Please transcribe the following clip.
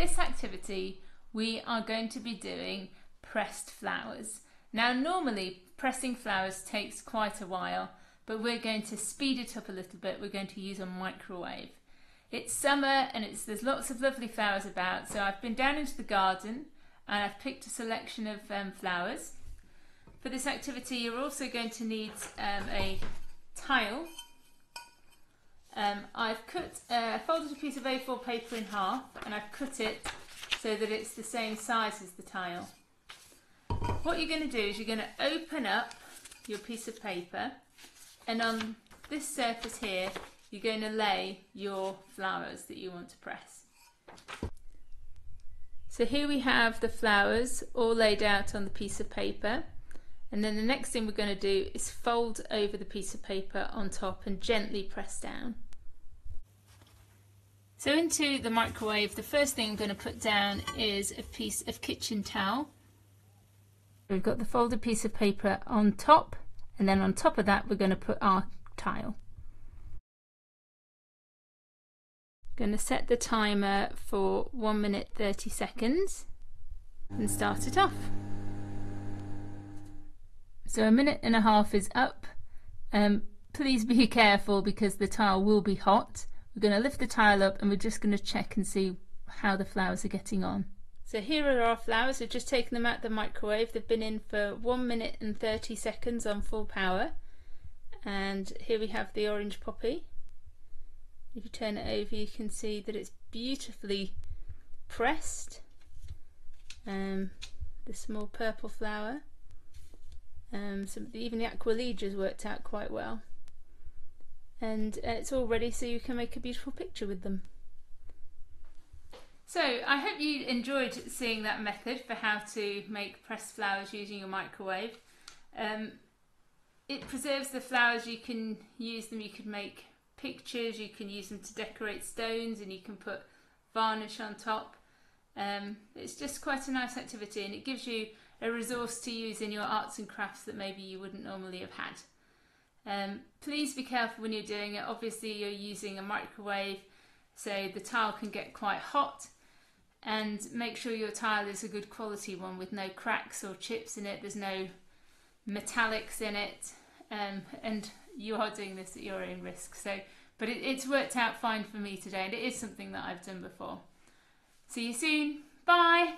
this activity, we are going to be doing pressed flowers. Now, normally pressing flowers takes quite a while, but we're going to speed it up a little bit. We're going to use a microwave. It's summer and there's lots of lovely flowers about, so I've been down into the garden and I've picked a selection of flowers. For this activity, you're also going to need a tile. I've folded a piece of A4 paper in half and I've cut it so that it's the same size as the tile. What you're going to do is you're going to open up your piece of paper, and on this surface here you're going to lay your flowers that you want to press. So here we have the flowers all laid out on the piece of paper, and then the next thing we're going to do is fold over the piece of paper on top and gently press down. So into the microwave, the first thing I'm going to put down is a piece of kitchen towel. We've got the folded piece of paper on top, and then on top of that we're going to put our tile. I'm going to set the timer for 1 minute 30 seconds and start it off. So 1.5 minutes is up. Please be careful because the tile will be hot. We're going to lift the tile up and we're just going to check and see how the flowers are getting on. So here are our flowers. I've just taken them out the microwave. They've been in for 1 minute and 30 seconds on full power. And here we have the orange poppy. If you turn it over, you can see that it's beautifully pressed. The small purple flower. Even the aquilegia's worked out quite well. And it's all ready, so you can make a beautiful picture with them. So I hope you enjoyed seeing that method for how to make pressed flowers using your microwave. It preserves the flowers. You can use them, you can make pictures, you can use them to decorate stones, and you can put varnish on top. It's just quite a nice activity, and it gives you a resource to use in your arts and crafts that maybe you wouldn't normally have had. Please be careful when you're doing it. Obviously you're using a microwave, so the tile can get quite hot. And make sure your tile is a good quality one with no cracks or chips in it, there's no metallics in it, and you are doing this at your own risk. So, but it's worked out fine for me today, and it is something that I've done before. See you soon, bye!